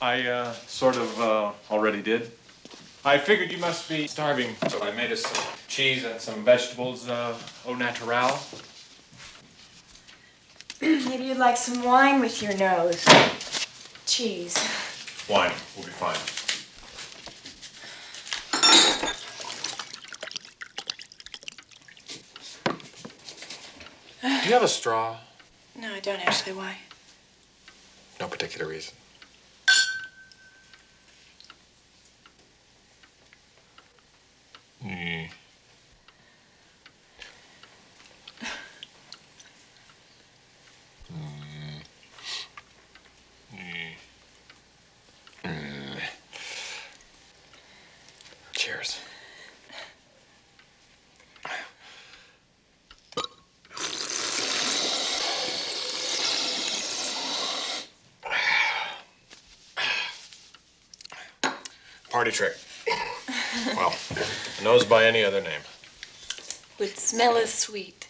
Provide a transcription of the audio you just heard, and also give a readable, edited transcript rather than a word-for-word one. I already did. I figured you must be starving, so I made us some cheese and some vegetables au naturel. Maybe you'd like some wine with your nose. Cheese. Wine will be fine. Do you have a straw? No, I don't actually. Why? No particular reason. Mm. Mm. Mm. Mm. Cheers. Party trick. Well, a nose by any other name. Would smell as sweet.